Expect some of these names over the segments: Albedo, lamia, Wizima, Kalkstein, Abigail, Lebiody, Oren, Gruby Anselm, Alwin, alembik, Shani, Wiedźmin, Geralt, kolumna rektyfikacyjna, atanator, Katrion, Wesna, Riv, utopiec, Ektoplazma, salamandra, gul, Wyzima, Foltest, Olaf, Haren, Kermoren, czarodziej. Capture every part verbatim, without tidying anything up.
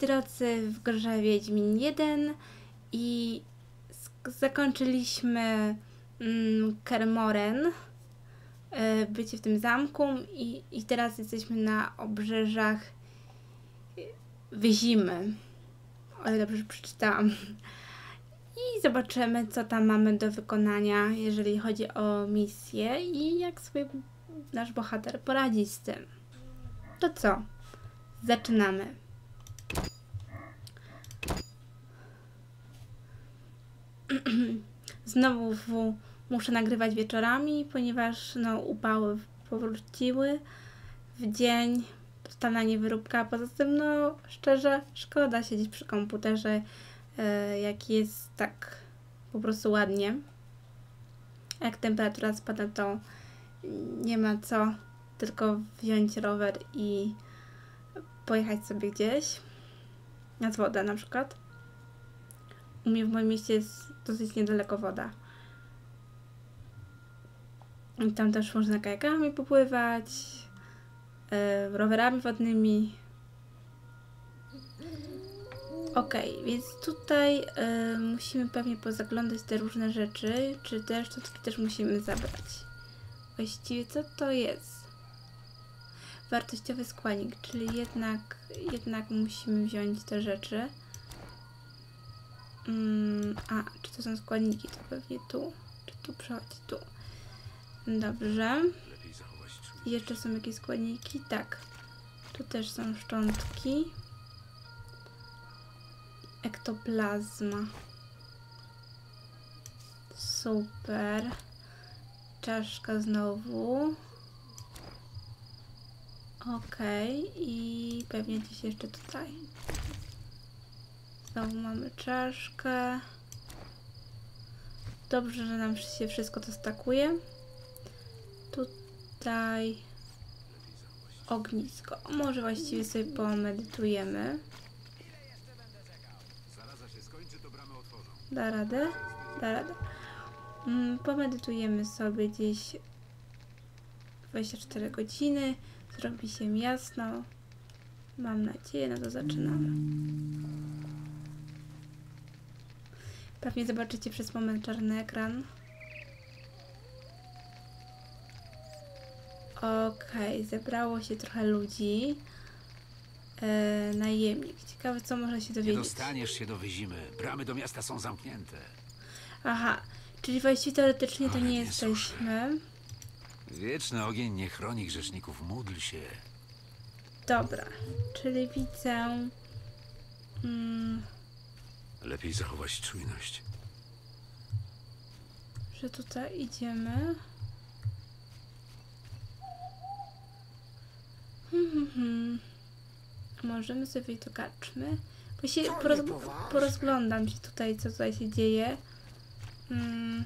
drodzy, w grze Wiedźmin jeden i zakończyliśmy mm, Kermoren, y, bycie w tym zamku i, i teraz jesteśmy na obrzeżach Wizimy, ale dobrze przeczytałam. I zobaczymy, co tam mamy do wykonania, jeżeli chodzi o misję i jak sobie nasz bohater poradzi z tym. To co? Zaczynamy. Znowu w, muszę nagrywać wieczorami, ponieważ no, upały powróciły w dzień, totalna niewyróbka. Poza tym, no szczerze, szkoda siedzieć przy komputerze, yy, jak jest tak po prostu ładnie. Jak temperatura spada, to nie ma co, tylko wziąć rower i pojechać sobie gdzieś nad wodę na przykład. U mnie w moim mieście jest dosyć niedaleko woda. I tam też można kajakami popływać, yy, rowerami wodnymi. Ok, więc tutaj yy, musimy pewnie pozaglądać te różne rzeczy, czy te sztuczki też musimy zabrać. Właściwie co to jest? Wartościowy składnik, czyli jednak, jednak musimy wziąć te rzeczy. Mm, a, czy to są składniki? To pewnie tu. Czy tu przechodzi? Tu. Dobrze. Jeszcze są jakieś składniki? Tak. Tu też są szczątki. Ektoplazma. Super. Czaszka znowu. Okej, okay. I pewnie gdzieś jeszcze tutaj. Znowu mamy czaszkę. Dobrze, że nam się wszystko to stakuje. Tutaj ognisko. Może właściwie sobie pomedytujemy. Da radę? Da radę. Mm, pomedytujemy sobie gdzieś dwadzieścia cztery godziny. Zrobi się jasno. Mam nadzieję, no to zaczynamy. Pewnie zobaczycie przez moment czarny ekran. Okej, okay, zebrało się trochę ludzi. Eee, najemnik. Ciekawe, co można się dowiedzieć. Nie dostaniesz się do Wyzimy. Bramy do miasta są zamknięte. Aha, czyli właściwie teoretycznie to nie jesteśmy. Wieczny ogień nie chroni grzeszników. Módl się. Dobra, czyli widzę... Mm, lepiej zachować czujność. Że tutaj idziemy. Hmm, hmm, hmm. Możemy sobie to kaczmy. Właściwie poroz porozglądam się tutaj, co tutaj się dzieje. Hmm.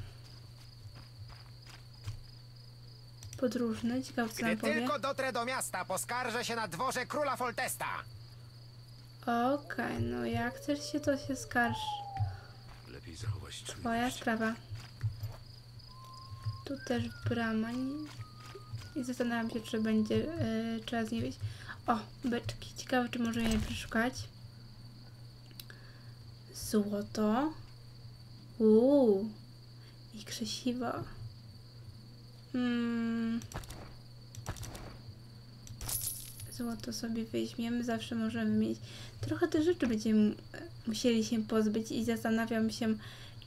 Podróżny, ciekawe, co nam powie. Gdy tylko dotrę do miasta, poskarżę się na dworze króla Foltesta. Okej, okay, no jak chcesz się, to się skarż. Lepiej zachować czujność. Twoja sprawa. Tu też brama. I zastanawiam się, czy będzie yy, trzeba z niej wyjść. O, beczki. Ciekawe, czy możemy je przeszukać. Złoto. Uuu. I krzesiwo. Hmm. Złoto sobie weźmiemy, zawsze możemy mieć. Trochę tych rzeczy będziemy musieli się pozbyć i zastanawiam się,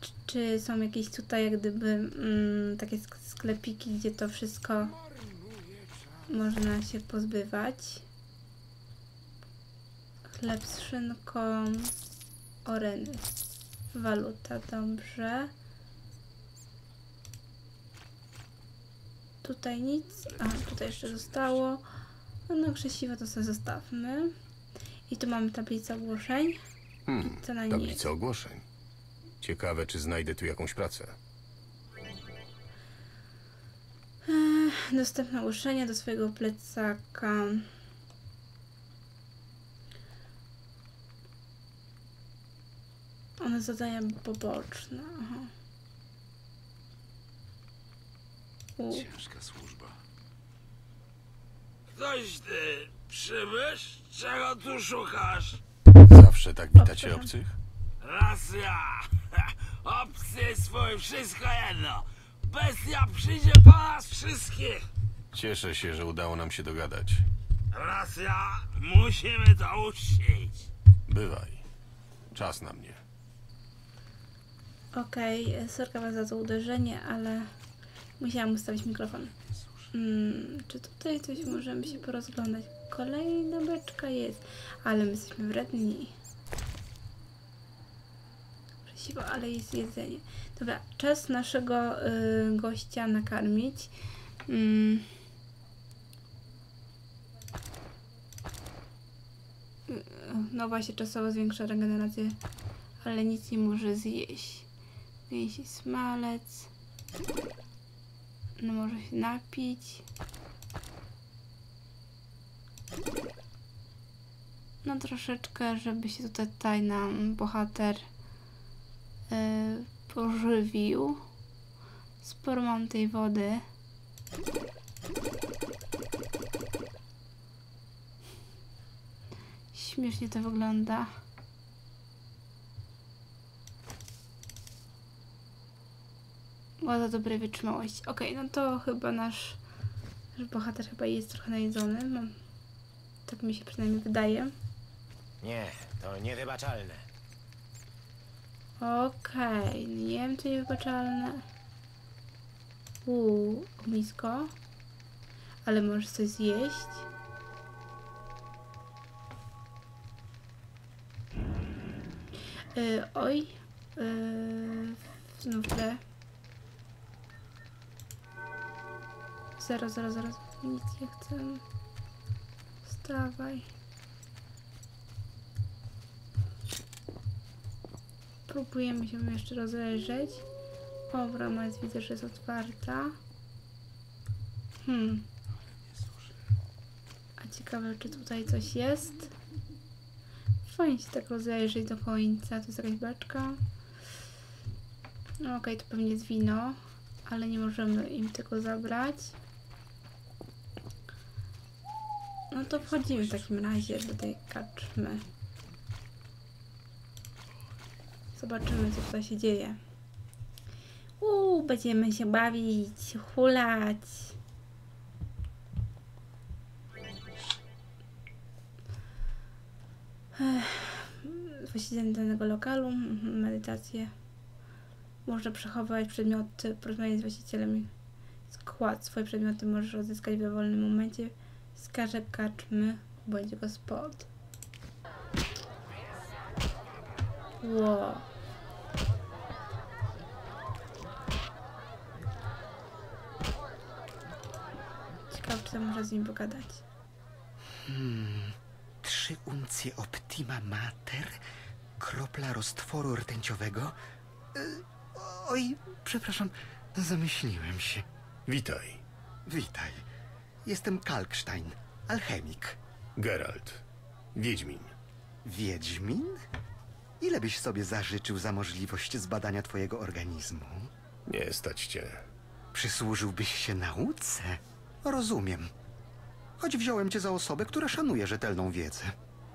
czy, czy są jakieś tutaj jak gdyby mm, takie sklepiki, gdzie to wszystko można się pozbywać. Chleb z szynką, oreny, waluta, dobrze. Tutaj nic, a tutaj jeszcze zostało. No krzesiwo to sobie zostawmy. I tu mamy tablicę ogłoszeń. Hmm, co na niej? Tablicę ogłoszeń. Ciekawe, czy znajdę tu jakąś pracę. Ech, dostępne ogłoszenia do swojego plecaka. One zadania poboczne. Aha. U. Ciężka służba. Ktoś ty, przybysz? Czego tu szukasz? Zawsze tak witacie obcych? Racja! Obcy, swój, wszystko jedno! Bestia przyjdzie po nas wszystkich! Cieszę się, że udało nam się dogadać. Racja! Musimy to uścić! Bywaj. Czas na mnie. Okej, okay, sorka was za to uderzenie, ale musiałam ustawić mikrofon. Hmm, czy tutaj coś możemy się porozglądać? Kolejna beczka jest, ale my jesteśmy wredni. Przeciwko, ale jest jedzenie. Dobra, czas naszego y, gościa nakarmić. Hmm. No właśnie, czasowo zwiększa regenerację, ale nic nie może zjeść. Więzi smalec. No może się napić. No troszeczkę, żeby się tutaj, tutaj nam bohater yy, pożywił. Sporo mam tej wody. Śmiesznie to wygląda. Ładna, dobra wytrzymałość. Okej, okay, no to chyba nasz, nasz bohater chyba jest trochę najedzony. No, tak mi się przynajmniej wydaje. Nie, to niewybaczalne. Okej, okay, nie wiem, czy niewybaczalne. Uuu, ognisko. Ale możesz coś zjeść. Yy, oj, yy, znów tle. Zaraz, zaraz, zaraz. Nic nie chcę. Wstawaj. Próbujemy się jeszcze rozejrzeć. O, brama jest, widzę, że jest otwarta. Hmm. A ciekawe, czy tutaj coś jest. Fajnie się tak rozejrzeć do końca. Tu jest jakaś beczka. No okej, okay, to pewnie jest wino. Ale nie możemy im tego zabrać. No to wchodzimy w takim razie do tej kaczmy. Zobaczymy, co tutaj się dzieje. Uuu, będziemy się bawić, hulać. Posiedzenie danego lokalu, medytację. Można przechowywać przedmioty, porozmawiać z właścicielem. Skład, swoje przedmioty możesz odzyskać w dowolnym momencie. Wskaże kaczmy, bądź go spod. Wow. Ciekawe, czy to można z nim pogadać. Hmm. Trzy uncje optima mater, kropla roztworu rtęciowego. Y Oj, przepraszam, zamyśliłem się. Witaj. Witaj. Jestem Kalkstein, alchemik. Geralt, Wiedźmin. Wiedźmin? Ile byś sobie zażyczył za możliwość zbadania twojego organizmu? Nie stać cię. Przysłużyłbyś się nauce? Rozumiem. Choć wziąłem cię za osobę, która szanuje rzetelną wiedzę.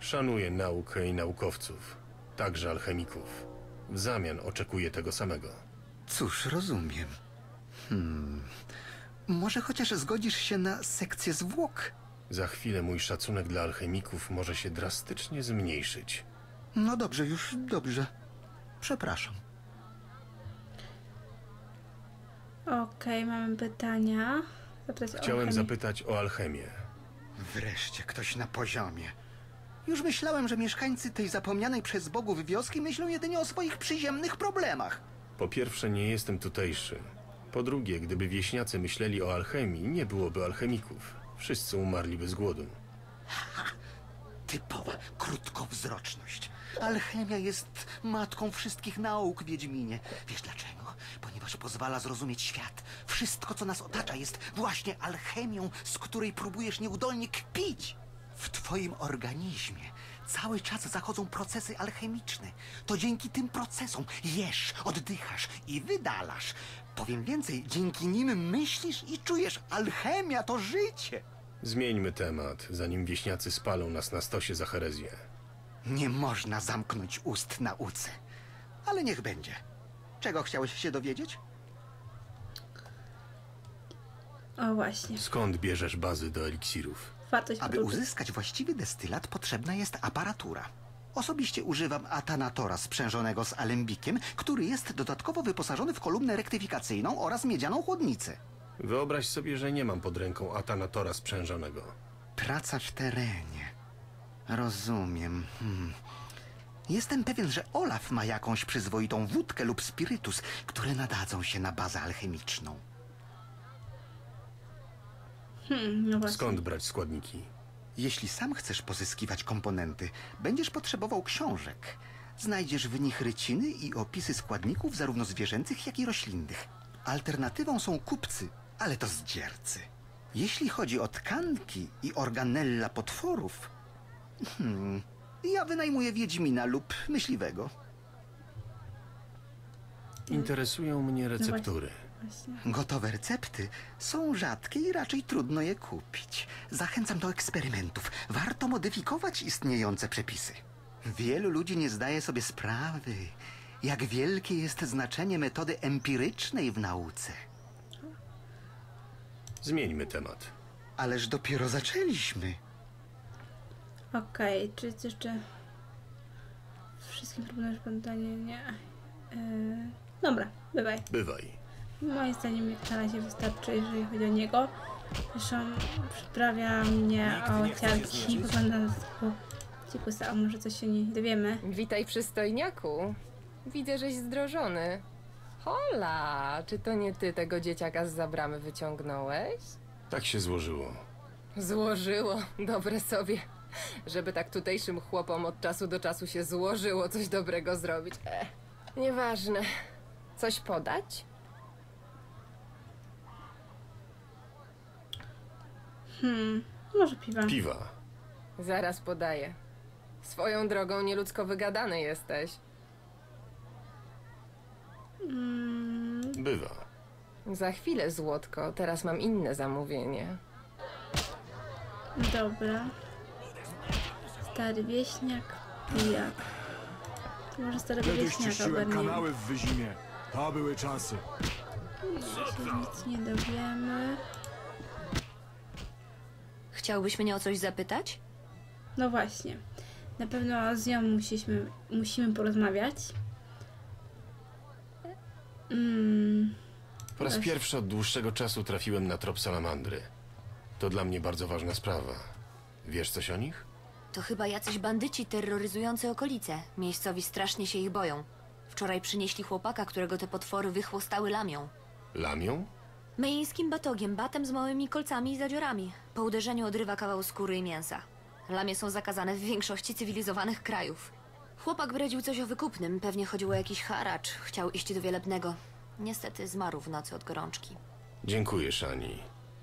Szanuję naukę i naukowców, także alchemików. W zamian oczekuję tego samego. Cóż, rozumiem. Hmm... Może chociaż zgodzisz się na sekcję zwłok? Za chwilę mój szacunek dla alchemików może się drastycznie zmniejszyć. No dobrze, już dobrze. Przepraszam. Okej, okay, mamy pytania. Zapytać Chciałem o zapytać o alchemię. Wreszcie ktoś na poziomie. Już myślałem, że mieszkańcy tej zapomnianej przez bogów wioski myślą jedynie o swoich przyziemnych problemach. Po pierwsze, nie jestem tutejszy. Po drugie, gdyby wieśniacy myśleli o alchemii, nie byłoby alchemików. Wszyscy umarliby z głodu. Ha, typowa krótkowzroczność. Alchemia jest matką wszystkich nauk, Wiedźminie. Wiesz dlaczego? Ponieważ pozwala zrozumieć świat. Wszystko, co nas otacza, jest właśnie alchemią, z której próbujesz nieudolnie kpić. W twoim organizmie cały czas zachodzą procesy alchemiczne. To dzięki tym procesom jesz, oddychasz i wydalasz. Powiem więcej, dzięki nim myślisz i czujesz. Alchemia to życie. Zmieńmy temat, zanim wieśniacy spalą nas na stosie za herezję. Nie można zamknąć ust nauce. Ale niech będzie. Czego chciałeś się dowiedzieć? O właśnie. Skąd bierzesz bazy do eliksirów? Aby uzyskać właściwy destylat, potrzebna jest aparatura. Osobiście używam atanatora sprzężonego z alembikiem, który jest dodatkowo wyposażony w kolumnę rektyfikacyjną oraz miedzianą chłodnicę. Wyobraź sobie, że nie mam pod ręką atanatora sprzężonego. Praca w terenie. Rozumiem. Hmm. Jestem pewien, że Olaf ma jakąś przyzwoitą wódkę lub spirytus, które nadadzą się na bazę alchemiczną. Hmm, no właśnie. Skąd brać składniki? Jeśli sam chcesz pozyskiwać komponenty, będziesz potrzebował książek. Znajdziesz w nich ryciny i opisy składników zarówno zwierzęcych, jak i roślinnych. Alternatywą są kupcy, ale to zdziercy. Jeśli chodzi o tkanki i organella potworów... Hmm, ja wynajmuję wiedźmina lub myśliwego. Interesują mnie receptury. Gotowe recepty są rzadkie i raczej trudno je kupić. Zachęcam do eksperymentów. Warto modyfikować istniejące przepisy. Wielu ludzi nie zdaje sobie sprawy, jak wielkie jest znaczenie metody empirycznej w nauce. Zmieńmy temat. Ależ dopiero zaczęliśmy. Okej, okay, czy jest jeszcze... Wszystkim problemem spontanie, nie? Yy... Dobra, bywaj. Bywaj. Moim zdaniem na razie wystarczy, jeżeli chodzi o niego. Zresztą przyprawia mnie o ciarki, wygląda na cikusa, a może coś się nie dowiemy. Witaj, przystojniaku. Widzę, żeś zdrożony. Hola, czy to nie ty tego dzieciaka z zabramy wyciągnąłeś? Tak się złożyło. Złożyło, dobre sobie. Żeby tak tutejszym chłopom od czasu do czasu się złożyło coś dobrego zrobić. Ech, nieważne. Coś podać? Hmm, może piwa. Piwa. Zaraz podaję. Swoją drogą nieludzko wygadany jesteś. Mm. Bywa. Za chwilę, złotko. Teraz mam inne zamówienie. Dobra. Stary wieśniak, pijak. Może starego wieśniaka ogarniemy. Kanały w Wyzimie. To były czasy. Się nic nie dowiemy. Chciałbyś mnie o coś zapytać? No właśnie. Na pewno z nią musieliśmy, musimy porozmawiać. Mm, po raz pierwszy od dłuższego czasu trafiłem na trop salamandry. To dla mnie bardzo ważna sprawa. Wiesz coś o nich? To chyba jacyś bandyci terroryzujący okolice. Miejscowi strasznie się ich boją. Wczoraj przynieśli chłopaka, którego te potwory wychłostały lamią. Lamią? Mejińskim batogiem, batem z małymi kolcami i zadziorami. Po uderzeniu odrywa kawał skóry i mięsa. Lamie są zakazane w większości cywilizowanych krajów. Chłopak bredził coś o wykupnym, pewnie chodziło o jakiś haracz. Chciał iść do wielebnego. Niestety zmarł w nocy od gorączki. Dziękuję, Shani.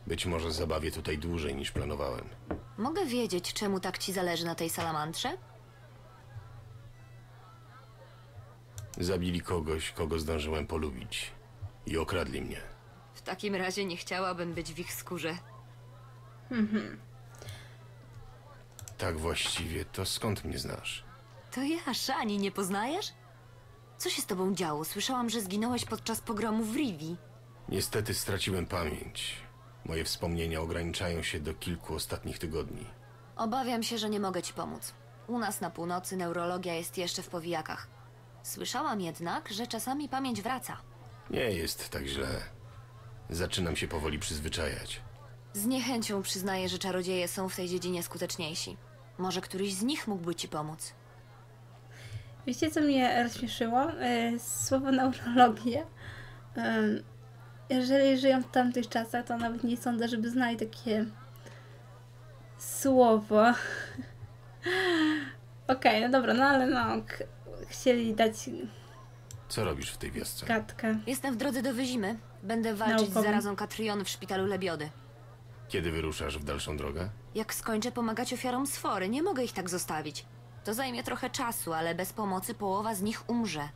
Być może zabawię tutaj dłużej niż planowałem. Mogę wiedzieć, czemu tak ci zależy na tej salamandrze? Zabili kogoś, kogo zdążyłem polubić. I okradli mnie. W takim razie nie chciałabym być w ich skórze. Mhm. Tak właściwie, to skąd mnie znasz? To ja, Shani, nie poznajesz? Co się z tobą działo? Słyszałam, że zginąłeś podczas pogromu w Rivi. Niestety straciłem pamięć. Moje wspomnienia ograniczają się do kilku ostatnich tygodni. Obawiam się, że nie mogę ci pomóc. U nas na północy neurologia jest jeszcze w powijakach. Słyszałam jednak, że czasami pamięć wraca. Nie jest tak źle. Zaczynam się powoli przyzwyczajać. Z niechęcią przyznaję, że czarodzieje są w tej dziedzinie skuteczniejsi. Może któryś z nich mógłby ci pomóc. Wiecie, co mnie rozśmieszyło? Słowo neurologia. Jeżeli żyją w tamtych czasach, to nawet nie sądzę, żeby znali takie słowo. Okej, okay, no dobra, no ale no, chcieli dać... Co robisz w tej wiosce? Gadkę. Jestem w drodze do Wyzimy. Będę walczyć Naukowym. z zarazą Katrion w szpitalu Lebiody. Kiedy wyruszasz w dalszą drogę? Jak skończę pomagać ofiarom sfory, nie mogę ich tak zostawić. To zajmie trochę czasu, ale bez pomocy połowa z nich umrze.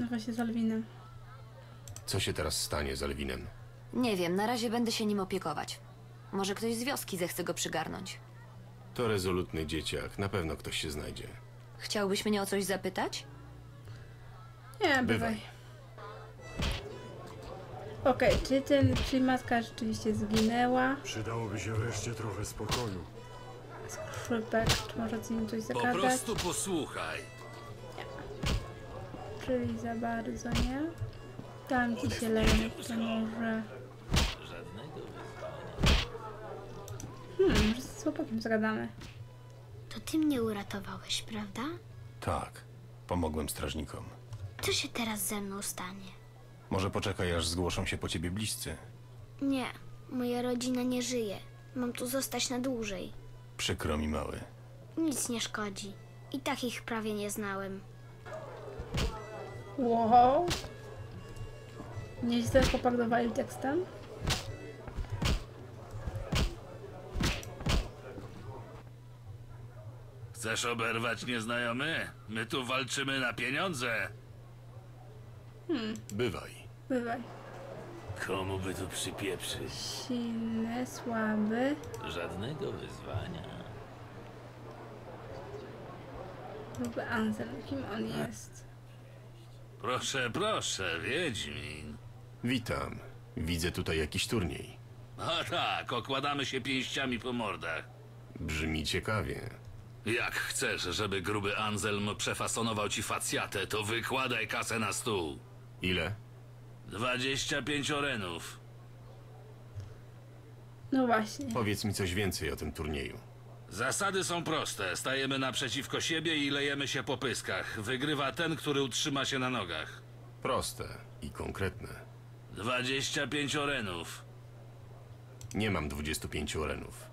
No właśnie z Alwinem. Co się teraz stanie z Alwinem? Nie wiem, na razie będę się nim opiekować. Może ktoś z wioski zechce go przygarnąć. To rezolutny dzieciak. Na pewno ktoś się znajdzie. Chciałbyś mnie o coś zapytać? Nie, bywaj. Okej, okay, czy ten, czy matka rzeczywiście zginęła? Przydałoby się wreszcie trochę spokoju. Skrzypek, czy może z nim coś zagadać? Po prostu posłuchaj. Nie. Czyli za bardzo, nie? Tam ci się leje, to może... Hmm, może z chłopakiem zagadamy. To ty mnie uratowałeś, prawda? Tak, pomogłem strażnikom. Co się teraz ze mną stanie? Może poczekaj, aż zgłoszą się po ciebie bliscy. Nie, moja rodzina nie żyje. Mam tu zostać na dłużej. Przykro mi, mały. Nic nie szkodzi. I tak ich prawie nie znałem. Wow. Nieźle popardowali tekstem. Chcesz oberwać nieznajomy? My tu walczymy na pieniądze. Hmm. Bywaj. Bywaj. Komu by tu przypieprzyć? Silny, słaby. Żadnego wyzwania. Gruby Anselm, kim on jest? Proszę, proszę, Wiedźmin. Witam. Widzę tutaj jakiś turniej. A tak, okładamy się pięściami po mordach. Brzmi ciekawie. Jak chcesz, żeby gruby Anselm przefasonował ci facjatę, to wykładaj kasę na stół. Ile? dwadzieścia pięć orenów. No właśnie. Powiedz mi coś więcej o tym turnieju. Zasady są proste. Stajemy naprzeciwko siebie i lejemy się po pyskach. Wygrywa ten, który utrzyma się na nogach. Proste i konkretne. dwadzieścia pięć orenów. Nie mam dwudziestu pięciu orenów.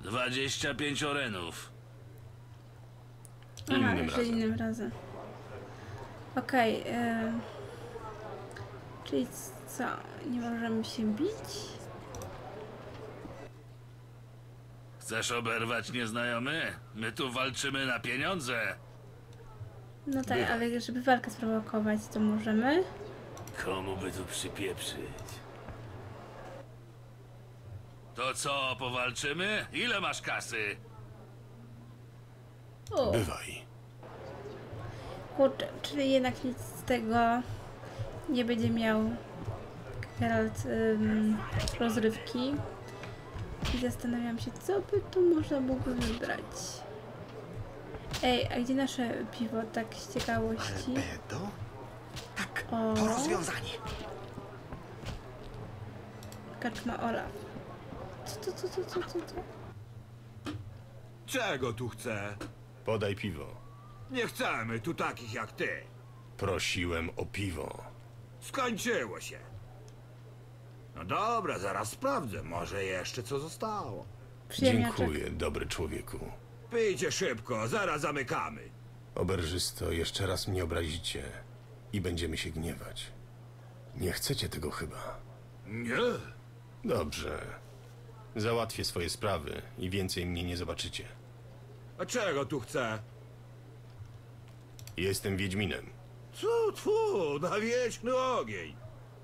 dwadzieścia pięć orenów. Aha, innym razem. innym razem. Okej. Okay, yy... Czyli co? Nie możemy się bić? Chcesz oberwać nieznajomy? My tu walczymy na pieniądze. No tak, Bywa. ale żeby walkę sprowokować, to możemy. Komu by tu przypieprzyć? To co, powalczymy? Ile masz kasy? O. Bywaj. Kurczę, czyli jednak nic z tego nie będzie miał Geralt um, rozrywki. I zastanawiam się, co by tu można było wybrać. Ej, a gdzie nasze piwo, tak z ciekawości? Albedo? Tak, o. to rozwiązanie. Kaczma Olaf. Co, co, co, co, co, co? Czego tu chcę? Podaj piwo. Nie chcemy tu takich jak ty. Prosiłem o piwo. Skończyło się. No dobra, zaraz sprawdzę. Może jeszcze co zostało. Dziękuję, dobry człowieku. Pijcie szybko, zaraz zamykamy. Oberżysto, jeszcze raz mnie obrazicie i będziemy się gniewać. Nie chcecie tego chyba. Nie. Dobrze. Załatwię swoje sprawy i więcej mnie nie zobaczycie. A czego tu chcę? Jestem Wiedźminem. Co tu na wieczny ogień?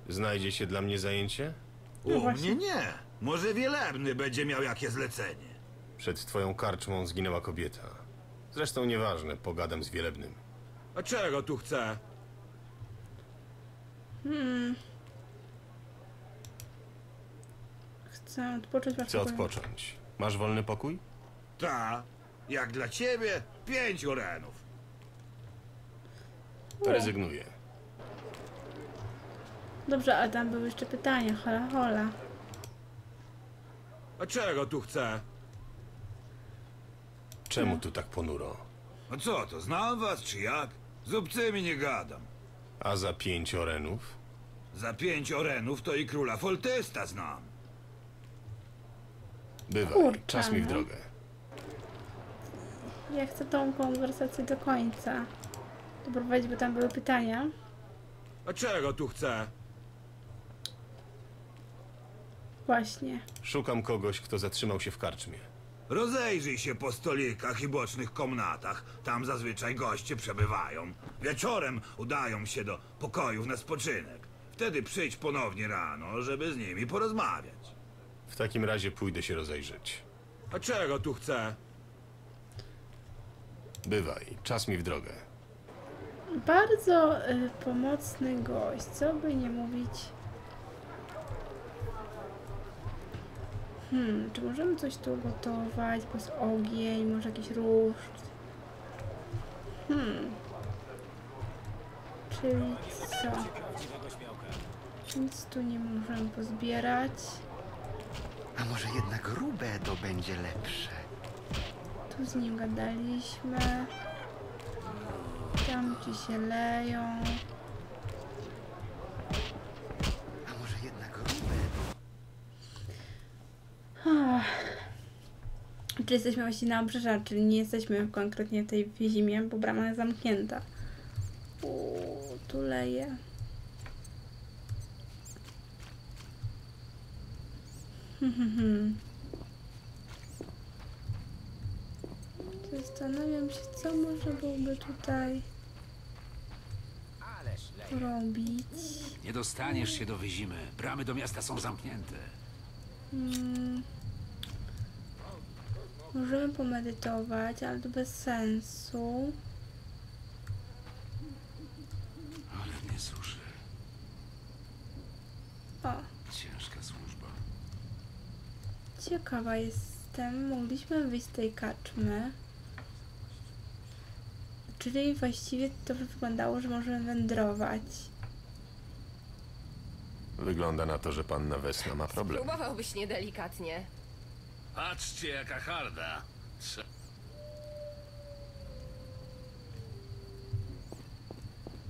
Znajdzie się dla mnie zajęcie? No U mnie nie. Może Wielebny będzie miał jakie zlecenie. Przed twoją karczmą zginęła kobieta. Zresztą nieważne, pogadam z Wielebnym. A czego tu chcę? Hmm... Chcę odpocząć. Chcę odpocząć. Masz wolny pokój? Ta, jak dla ciebie, pięć orenów. Rezygnuję. Dobrze, ale tam były jeszcze pytania. Hola, hola. A czego tu chcę? Czemu hmm. tu tak ponuro? A co to, znam was czy jak? Z obcymi nie gadam. A za pięć orenów? Za pięć orenów to i króla Foltesta znam. Bywaj, Kurczamy. czas mi w drogę. Ja chcę tą konwersację do końca doprowadzić, bo tam były pytania. A czego tu chcę? Właśnie. Szukam kogoś, kto zatrzymał się w karczmie. Rozejrzyj się po stolikach i bocznych komnatach. Tam zazwyczaj goście przebywają. Wieczorem udają się do pokojów na spoczynek. Wtedy przyjdź ponownie rano, żeby z nimi porozmawiać. W takim razie pójdę się rozejrzeć. A czego tu chcę? Bywaj, czas mi w drogę. Bardzo y, pomocny gość, co by nie mówić. Hmm, czy możemy coś tu gotować? Bo jest ogień, może jakiś ruszt. Hmm. Czyli co? Nic tu nie możemy pozbierać. A może jednak grube to będzie lepsze? Tu z nim gadaliśmy. Tamci się leją. A może jednak grube? Oh. Czy jesteśmy właśnie na obrzeża, czyli nie jesteśmy konkretnie w tej Wizimie, bo brama jest zamknięta. Uuu, tu leje. Zastanawiam się, co można byłoby tutaj robić. Nie dostaniesz się do Wizimy. Bramy do miasta są zamknięte. Hmm. Możemy pomedytować, ale to bez sensu. Ale nie słyszę. O. Ciężka służba. Ciekawa jestem. Mogliśmy wyjść z tej kaczmy. Czyli właściwie to wyglądało, że możemy wędrować. Wygląda na to, że panna Wesna ma problem. Spróbowałbyś niedelikatnie. Patrzcie, jaka harda. Trze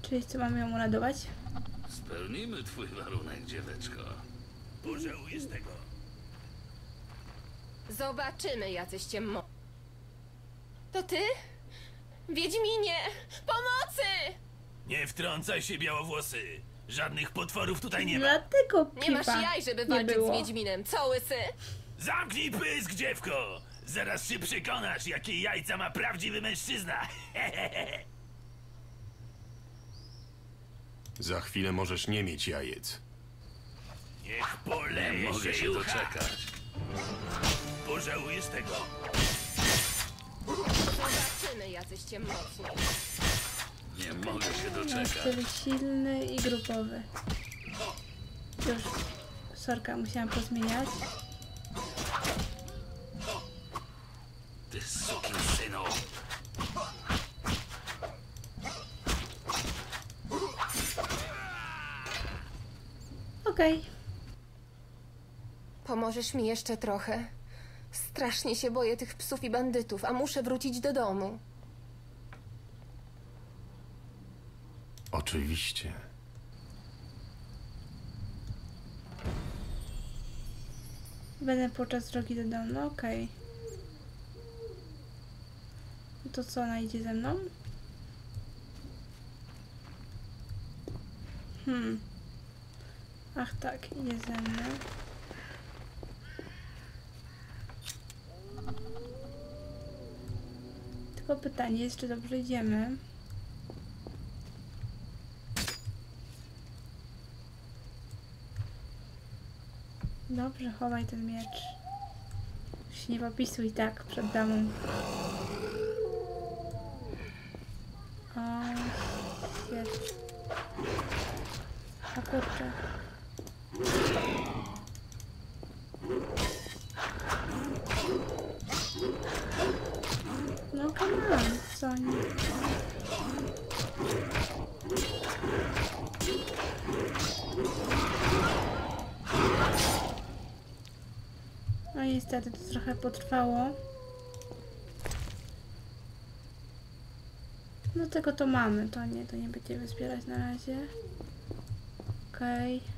Czyli co, mamy ją uradować? Spełnimy twój warunek, dzieweczko. Pożałuj z tego. Zobaczymy, jacyście mo... To ty? Wiedźminie! Pomocy! Nie wtrącaj się, białowłosy! Żadnych potworów tutaj nie ma. Dlatego nie masz jaj, żeby walczyć z Wiedźminem, co łysy? Zamknij pysk, dziewko! Zaraz się przekonasz, jakie jajca ma prawdziwy mężczyzna! Za chwilę możesz nie mieć jajec. Niech poleje. Mogę się doczekać. Pożałujesz tego. Zobaczymy, jacyście mocni. Nie mogę się doczekać. Jestem silny i grupowy. Już, sorka, musiałam pozmieniać. Ty suki synu. Okej. Okay. Pomożesz mi jeszcze trochę? Strasznie się boję tych psów i bandytów, a muszę wrócić do domu. Oczywiście. Będę podczas drogi do domu, no okej. Okay. To co, ona idzie ze mną? Hmm. Ach tak, idzie ze mną. Tylko pytanie jest, czy dobrze idziemy? Dobrze, chowaj ten miecz. Już się nie popisuj tak przed damą. A kurczę. No come on, Soni. No niestety to trochę potrwało. No tego to mamy, to nie, to nie będziemy zbierać na razie. Okej. Okay.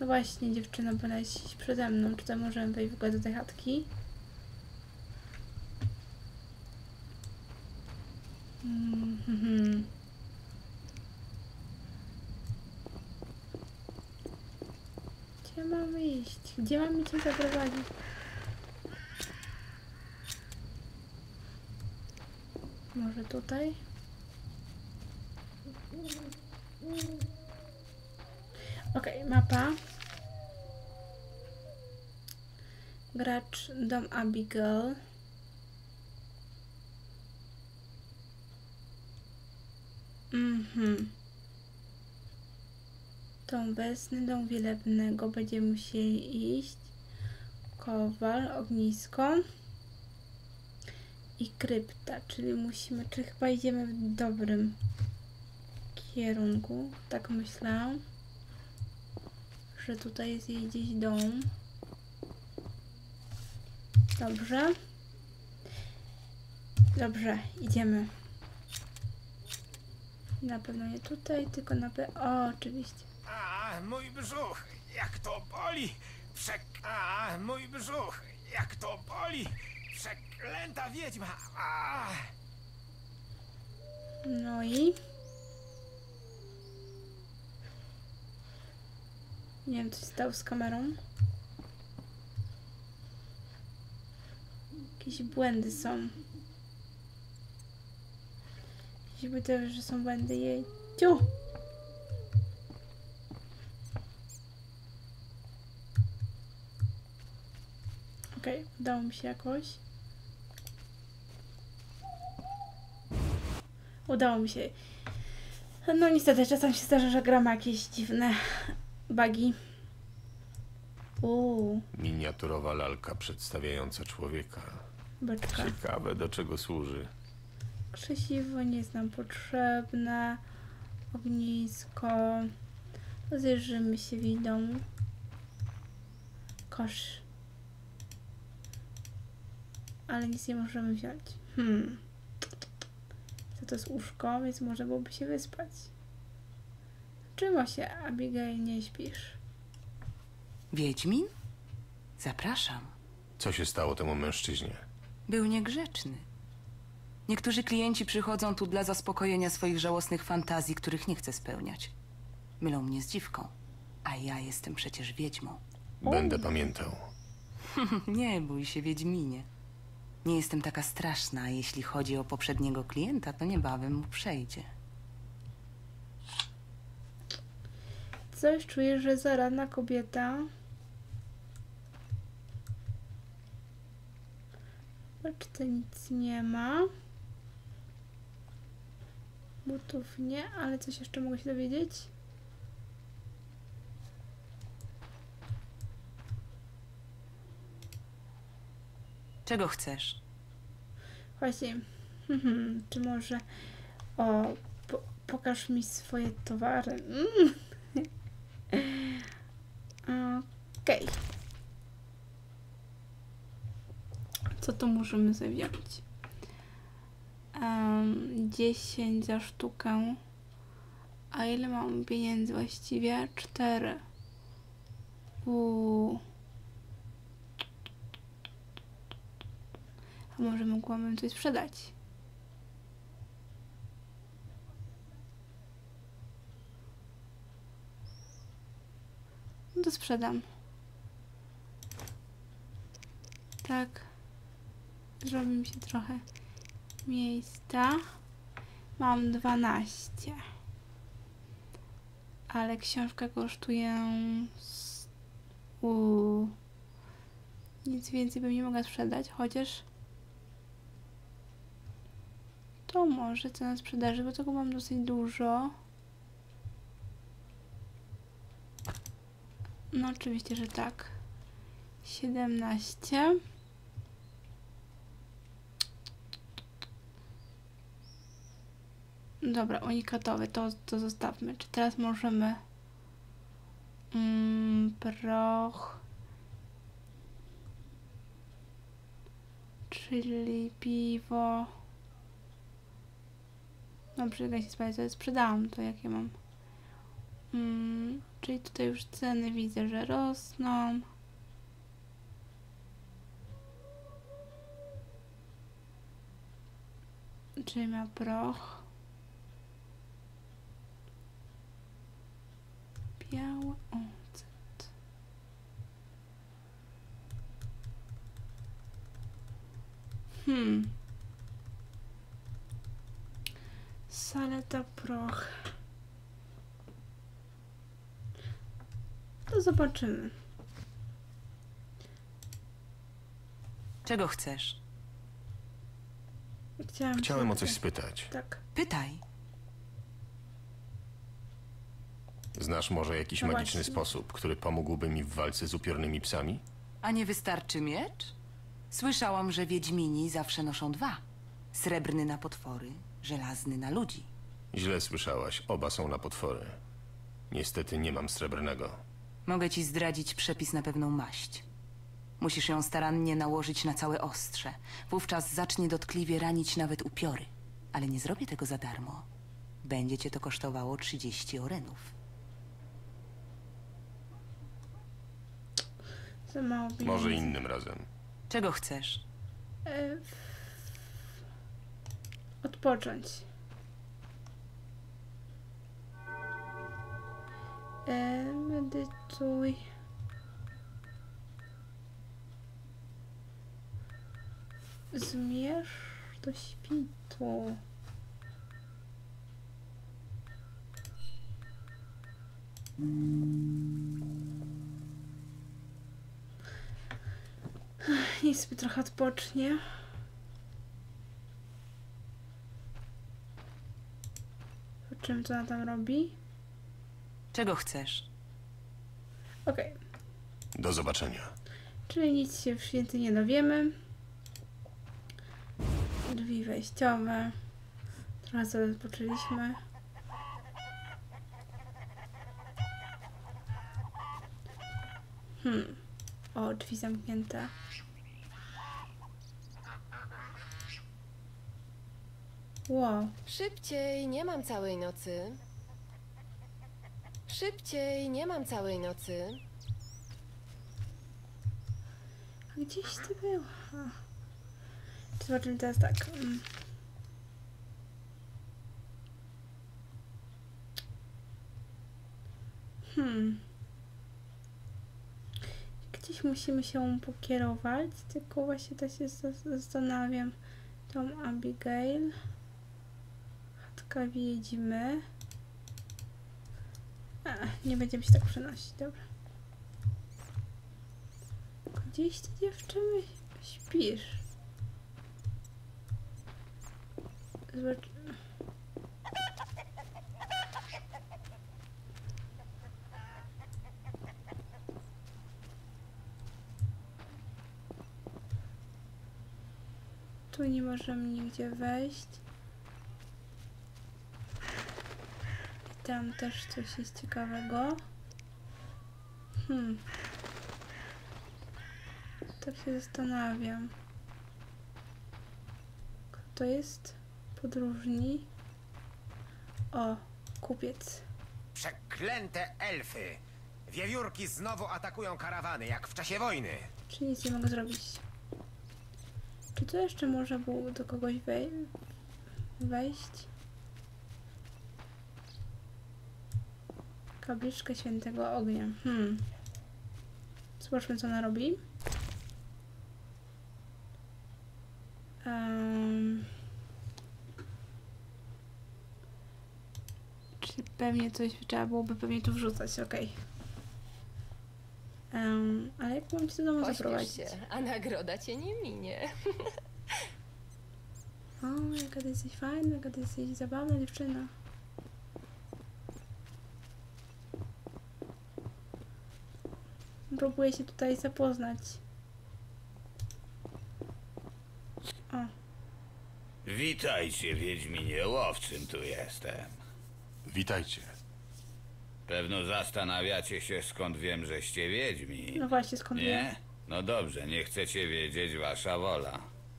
No właśnie, dziewczyno, polecisz przede mną. Czy to możemy wejść w ogóle do tej chatki? Mm -hmm. Gdzie mamy iść? Gdzie mamy cię zaprowadzić? Może tutaj? Okej, okay, mapa. Gracz dom Abigail. Mhm. Tą wesny dom Wielebnego będziemy musieli iść. Kowal, ognisko. I krypta, czyli musimy, czy chyba idziemy w dobrym kierunku. Tak myślałam, że tutaj jest jej gdzieś dom. Dobrze. Dobrze, idziemy. Na pewno nie tutaj, tylko na pewno... O, oczywiście. A, mój brzuch, jak to boli! Przek... A, mój brzuch, jak to boli! Przeklęta wiedźma! A! No i... Nie wiem, co się stało z kamerą. Jakieś błędy są. Jeśli powiedziałeś, że są błędy jej... Ciu! Okej, okay, udało mi się jakoś. Udało mi się. No niestety, czasem się zdarza, że gram jakieś dziwne bugi. Uuu. Miniaturowa lalka przedstawiająca człowieka. Beczka. Ciekawe, do czego służy. Krzesiwo nie jest nam potrzebne. Ognisko. Rozejrzymy się w domu. Kosz. Ale nic nie możemy wziąć. Hmm. To to jest łóżko, więc może byłoby się wyspać. Czemu się, Abigail, nie śpisz? Wiedźmin? Zapraszam. Co się stało temu mężczyźnie? Był niegrzeczny. Niektórzy klienci przychodzą tu dla zaspokojenia swoich żałosnych fantazji, których nie chcę spełniać. Mylą mnie z dziwką, a ja jestem przecież wiedźmą. Będę o. pamiętał. Nie bój się, Wiedźminie. Nie jestem taka straszna, a jeśli chodzi o poprzedniego klienta, to niebawem mu przejdzie. Coś czuję, że zaradna kobieta. Patrzcie, nic nie ma. Butów nie, ale coś jeszcze mogę się dowiedzieć. Czego chcesz? Właśnie. Hmm, czy może... O, po, pokaż mi swoje towary. Mm. Okej. Okay. Co to możemy sobie wziąć? Um, dziesięć za sztukę. A ile mam pieniędzy właściwie? cztery. Uuu. A może mogłabym coś sprzedać? No to sprzedam. Tak. Zrobi mi się trochę miejsca. Mam dwanaście. Ale książka kosztuje... Uuu. Nic więcej bym nie mogła sprzedać, chociaż... To może cena sprzedaży, bo tego mam dosyć dużo. No oczywiście, że tak. siedemnaście. Dobra, unikatowy, to, to zostawmy. Czy teraz możemy... Mm, proch... Czyli piwo... Dobrze, jak się spali, to sprzedałam to, jakie mam. Mm, czyli tutaj już ceny widzę, że rosną. Czyli ma proch. Biały ocet. Hmm. Saleta, proch. To zobaczymy. Czego chcesz? Chciałam Chciałem o coś spytać. Tak. Pytaj. Znasz może jakiś no magiczny właśnie. sposób, który pomógłby mi w walce z upiornymi psami? A nie wystarczy miecz? Słyszałam, że wiedźmini zawsze noszą dwa. Srebrny na potwory, żelazny na ludzi. Źle słyszałaś, oba są na potwory. Niestety nie mam srebrnego. Mogę ci zdradzić przepis na pewną maść. Musisz ją starannie nałożyć na całe ostrze. Wówczas zacznie dotkliwie ranić nawet upiory. Ale nie zrobię tego za darmo. Będzie cię to kosztowało trzydzieści orenów. Za mało pieniędzy. Może innym razem. Czego chcesz? Y odpocząć. Y medytuj. Zmierz do świtu. Niech sobie trochę odpocznie. O czym to ona tam robi? Czego chcesz? Okej. Okay. Do zobaczenia. Czyli nic się więcej nie dowiemy. Drzwi wejściowe. Trochę sobie odpoczęliśmy. Hmm. O, drzwi zamknięte. Wow. Szybciej, nie mam całej nocy. Szybciej, nie mam całej nocy. Gdzieś ty była? Zobaczymy teraz tak. Hmm. Gdzieś musimy się pokierować, tylko właśnie też się zastanawiam. Tom Abigail. Chatka wiedźmy. A, nie będziemy się tak przenosić, dobra. Gdzieś ty dziewczyny śpisz. Zobacz. Tu nie możemy nigdzie wejść. I tam też coś jest ciekawego. Hmm. Tak się zastanawiam. Kto to jest? Podróżni. O, kupiec. Przeklęte elfy! Wiewiórki znowu atakują karawany, jak w czasie wojny. Czy nic nie mogę zrobić? Czy tu jeszcze można było do kogoś wej wejść? Kabliczka Świętego Ognia. Hmm. Zobaczmy, co ona robi. Um. Pewnie coś trzeba byłoby pewnie tu wrzucać, okej. Okay. Um, ale jak mam cię do domu zaprowadzić? Się, a nagroda cię nie minie. O, jaka ty jesteś fajna, jaka ty jesteś zabawna dziewczyna. Próbuję się tutaj zapoznać. O. Witajcie, wiedźminie, łowcym tu jestem. Witajcie. Pewno zastanawiacie się, skąd wiem, żeście wiedźmi. No właśnie, skąd wiem. Nie? No dobrze, nie chcecie wiedzieć, wasza wola.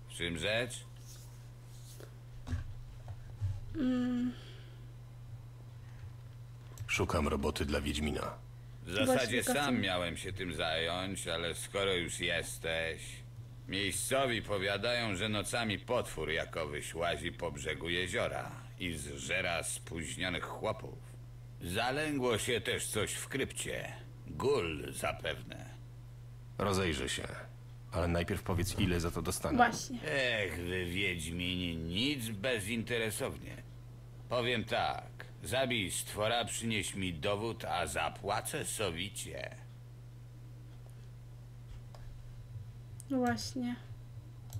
W czym rzecz? Mm. Szukam roboty dla wiedźmina. W zasadzie sam miałem się tym zająć, ale skoro już jesteś... Miejscowi powiadają, że nocami potwór jakowyś łazi po brzegu jeziora i zżera spóźnionych chłopów. Zalęgło się też coś w krypcie. Gul zapewne. Rozejrzę się, ale najpierw powiedz, ile za to dostanę. Właśnie. Ech, wy wiedźmini, nic bezinteresownie. Powiem tak, zabij stwora, przynieś mi dowód, a zapłacę sowicie. Właśnie.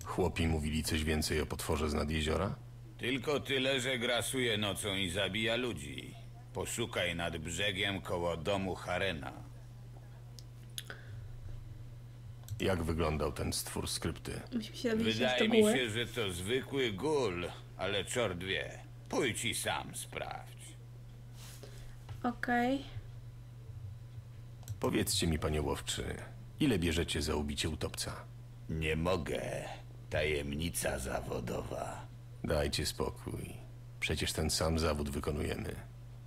Chłopi mówili coś więcej o potworze z nad jeziora? Tylko tyle, że grasuje nocą i zabija ludzi. Poszukaj nad brzegiem koło domu Harena. Jak wyglądał ten stwór z krypty? Wydaje mi się, że to zwykły gul, ale czort wie. Pójdź i sam sprawdź. Okej. Okay. Powiedzcie mi, panie łowczy, ile bierzecie za ubicie utopca? Nie mogę. Tajemnica zawodowa. Dajcie spokój. Przecież ten sam zawód wykonujemy.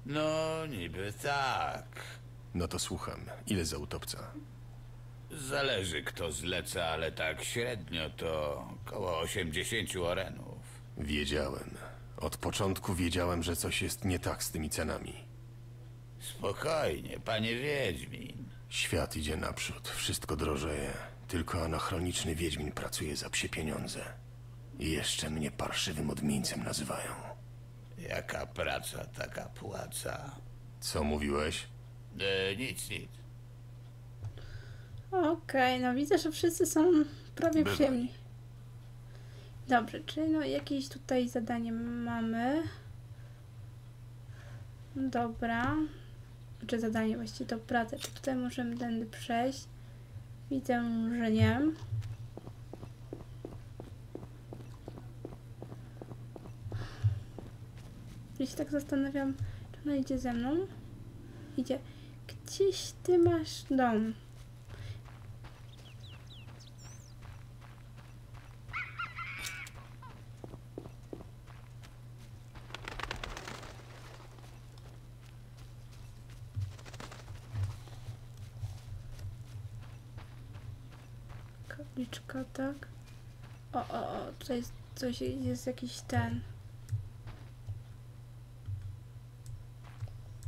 No, niby tak. No to słucham. Ile za utopca? Zależy, kto zleca, ale tak średnio to koło osiemdziesięciu orenów. Wiedziałem. Od początku wiedziałem, że coś jest nie tak z tymi cenami. Spokojnie, panie Wiedźmin. Świat idzie naprzód, wszystko drożeje. Tylko anachroniczny Wiedźmin pracuje za psie pieniądze. I jeszcze mnie parszywym odmieńcem nazywają. Jaka praca, taka płaca. Co mówiłeś? E, nic, nic. Okej, okay, no widzę, że wszyscy są prawie przyjemni. Dobrze, czyli no jakieś tutaj zadanie mamy. Dobra. Czy zadanie właściwie to pracę? Czy tutaj możemy tędy przejść? Widzę, że nie. Ja się tak zastanawiam, czy ona idzie ze mną. Idzie. Gdzieś ty masz dom. Kapliczka, tak. O, o, o, tutaj jest, coś, jest jakiś ten.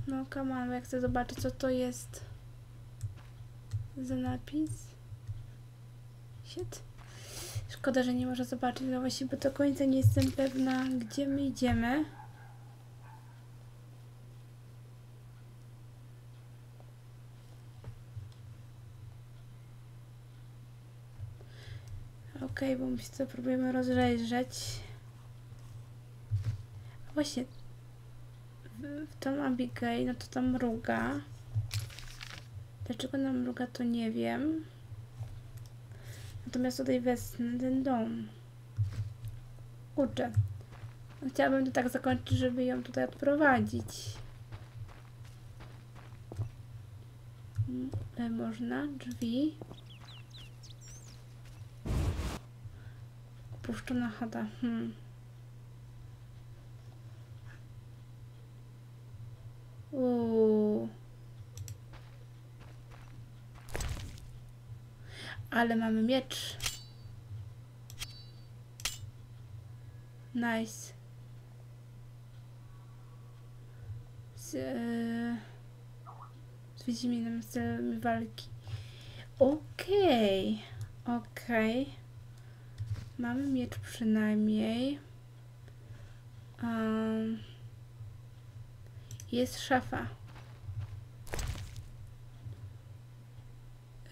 No, come on, bo ja chcę zobaczyć, co to jest za napis. Shit. Szkoda, że nie można zobaczyć, no właśnie, bo do końca nie jestem pewna, gdzie my idziemy. Okej, okay, bo my się to próbujemy rozejrzeć. Właśnie w tą Abigail, no to tam mruga. Dlaczego nam mruga, to nie wiem. Natomiast tutaj wesnę ten dom. Kurczę. Chciałabym to tak zakończyć, żeby ją tutaj odprowadzić. Można? Drzwi. Opuszczona chata. Hmm. Uuu. Ale mamy miecz. Nice. Z, e, z Wiedźminem chcemy walki. Okej. Okay. Okej. Okay. Mamy miecz przynajmniej. Um, jest szafa.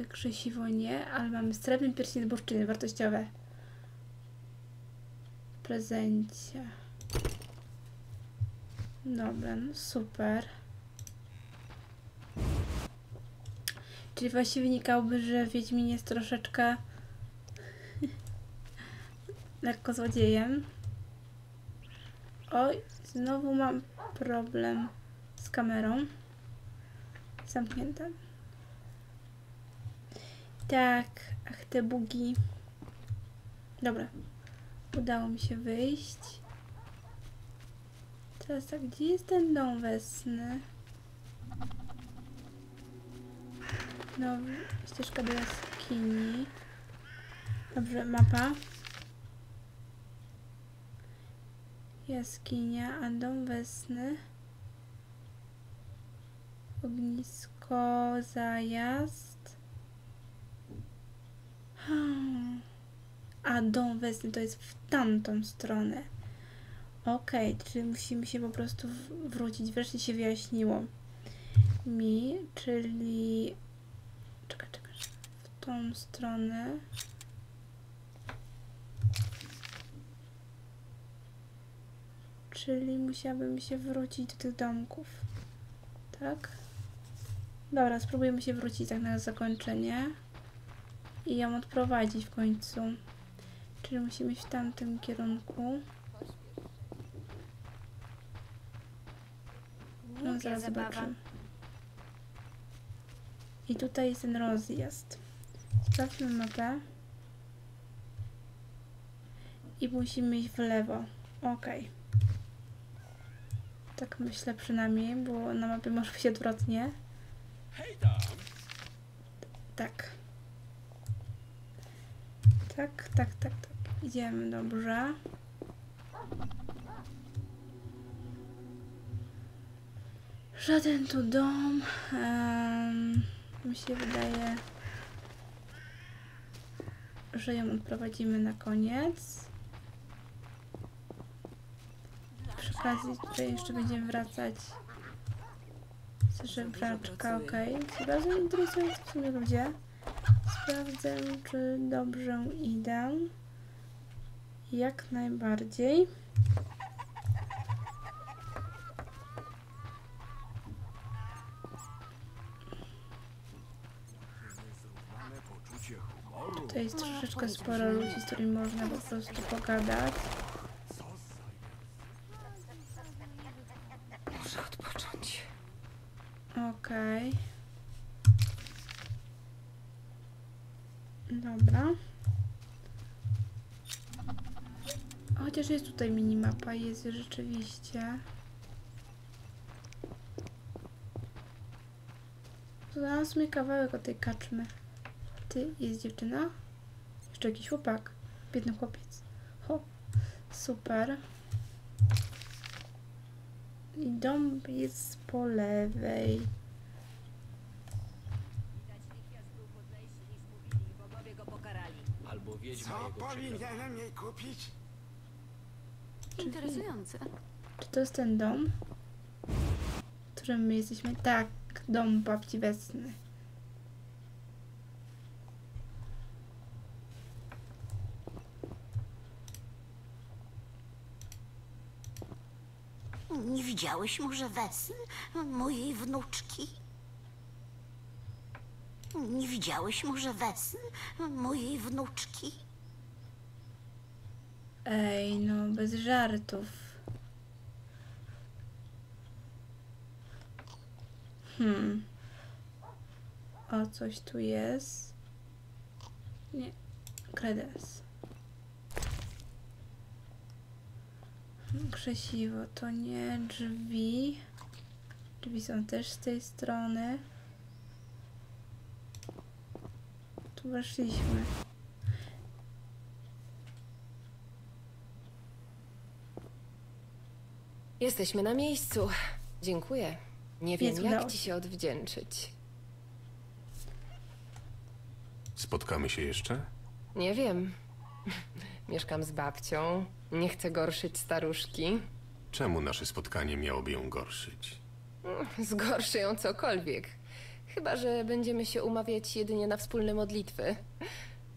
Krzesiwo nie, ale mamy srebrny pierścień bursztyny wartościowe. W prezencie. Dobra, no super. Czyli właściwie wynikałoby, że Wiedźmin jest troszeczkę lekko złodziejem. Oj, znowu mam problem z kamerą. Zamknięte. Tak, ach te bugi. Dobra. Udało mi się wyjść. Teraz tak, gdzie jest ten dom wesny? No, ścieżka do jaskini. Dobrze, mapa. Jaskinia, a dom wesny. Ognisko, zajazd. A dom wesny to jest w tamtą stronę. Okej, okay, czyli musimy się po prostu wrócić. Wreszcie się wyjaśniło. Mi, czyli... Czekaj, czekaj. W tą stronę. Czyli musiałabym się wrócić do tych domków. Tak? Dobra, spróbujemy się wrócić tak na zakończenie. I ją odprowadzić w końcu. Czyli musimy iść w tamtym kierunku. No, zaraz zobaczymy. I tutaj jest ten rozjazd. Sprawdźmy mapę. I musimy iść w lewo. Ok. Tak myślę przynajmniej, bo na mapie może być odwrotnie. Tak. Tak, tak, tak, tak. Idziemy, dobrze. Żaden tu dom. Um, mi się wydaje, że ją odprowadzimy na koniec. Przy okazji tutaj jeszcze będziemy wracać. Żebraczka, ok. Bardzo interesujący w sumie ludzie. Sprawdzę, czy dobrze idę. Jak najbardziej. Tutaj jest troszeczkę sporo ludzi, z którymi można po prostu pogadać. Okej. Dobra. Chociaż jest tutaj minimapa, jest rzeczywiście. Znalazłam sobie kawałek od tej kaczmy. Ty, jest dziewczyna? Jeszcze jakiś chłopak. Biedny chłopiec. Ho, super. I dom jest po lewej. Albo wiedźma jego powinienem jej kupić? Interesujące. Czy to jest ten dom, w którym my jesteśmy? Tak, dom babci Wesny. Nie widziałeś może Wesny, mojej wnuczki? Nie widziałeś może Wesny, mojej wnuczki? Ej, no bez żartów. Hmm. O, coś tu jest. Nie, kredens. Krzesiwo, to nie drzwi. Drzwi są też z tej strony. Tu weszliśmy. Jesteśmy na miejscu. Dziękuję. Nie wiem, Jezu, jak udało ci się odwdzięczyć. Spotkamy się jeszcze? Nie wiem. Mieszkam z babcią. Nie chcę gorszyć staruszki. Czemu nasze spotkanie miałoby ją gorszyć? Zgorszy ją cokolwiek. Chyba że będziemy się umawiać jedynie na wspólne modlitwy.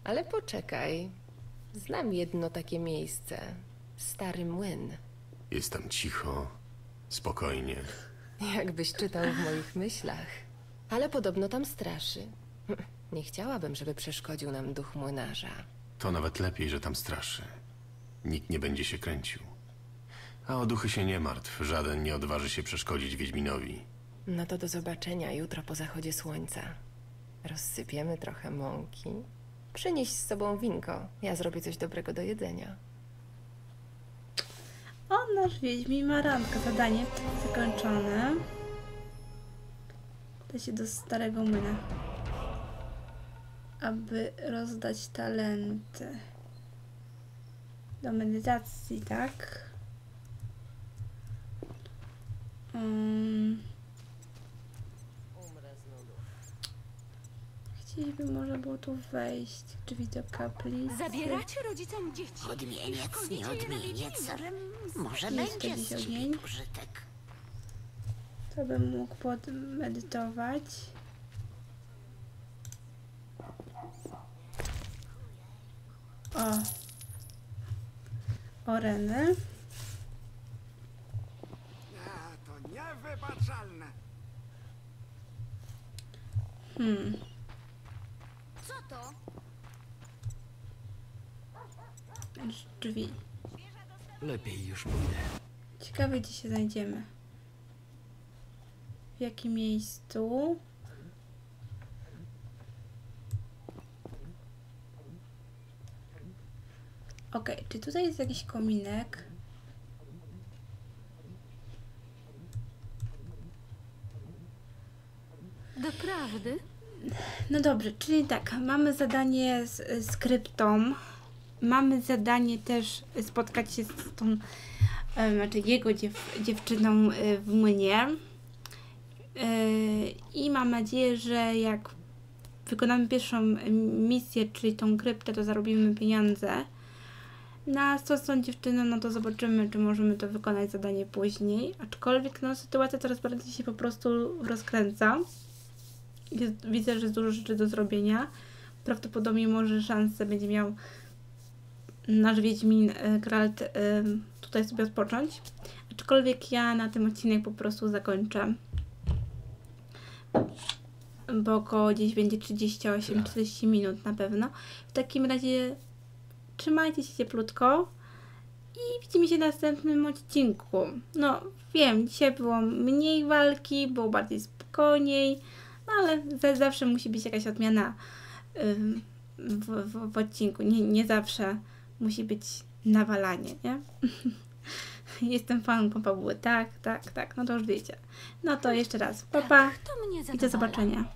Ale poczekaj. Znam jedno takie miejsce. Stary młyn. Jest tam cicho, spokojnie. Jakbyś czytał w moich myślach. Ale podobno tam straszy. Nie chciałabym, żeby przeszkodził nam duch młynarza. To nawet lepiej, że tam straszy. Nikt nie będzie się kręcił. A o duchy się nie martw. Żaden nie odważy się przeszkodzić Wiedźminowi. No to do zobaczenia jutro po zachodzie słońca. Rozsypiemy trochę mąki. Przynieś z sobą winko. Ja zrobię coś dobrego do jedzenia. O, nasz Wiedźmin ma randkę. Zadanie zakończone. Da się do starego młyna. Aby rozdać talenty. Do medytacji, tak? Um. Chcieliby może było tu wejść, drzwi do kaplicy. Zabieracie rodzicom dzieci. Odmieniec, nie odmieniec. Może będzie z ciebie pożytek. To bym mógł podmedytować. O. Oreny. niewybaczalne. Hmm. Co to? Drzwi. Lepiej już pójdę. Ciekawe, gdzie się znajdziemy. W jakim miejscu? Okej, okay, czy tutaj jest jakiś kominek? Doprawdy? No dobrze, czyli tak, mamy zadanie z, z kryptą. Mamy zadanie też spotkać się z tą, znaczy jego dziew, dziewczyną w młynie. I mam nadzieję, że jak wykonamy pierwszą misję, czyli tą kryptę, to zarobimy pieniądze. Na co z tą dziewczyną, no to zobaczymy, czy możemy to wykonać zadanie później. Aczkolwiek no, sytuacja coraz bardziej się po prostu rozkręca. Jest, widzę, że jest dużo rzeczy do zrobienia. Prawdopodobnie może szansę będzie miał nasz Wiedźmin Geralt y, tutaj sobie odpocząć. Aczkolwiek ja na tym odcinek po prostu zakończę. Bo około gdzieś będzie trzydzieści osiem czterdzieści minut na pewno. W takim razie trzymajcie się cieplutko i widzimy się w następnym odcinku. No wiem, dzisiaj było mniej walki, było bardziej spokojniej, no ale zawsze musi być jakaś odmiana w, w, w odcinku. Nie, nie zawsze musi być nawalanie, nie? Jestem fanką fabuły. Tak, tak, tak, no to już wiecie. No to jeszcze raz, pa, pa i do zobaczenia.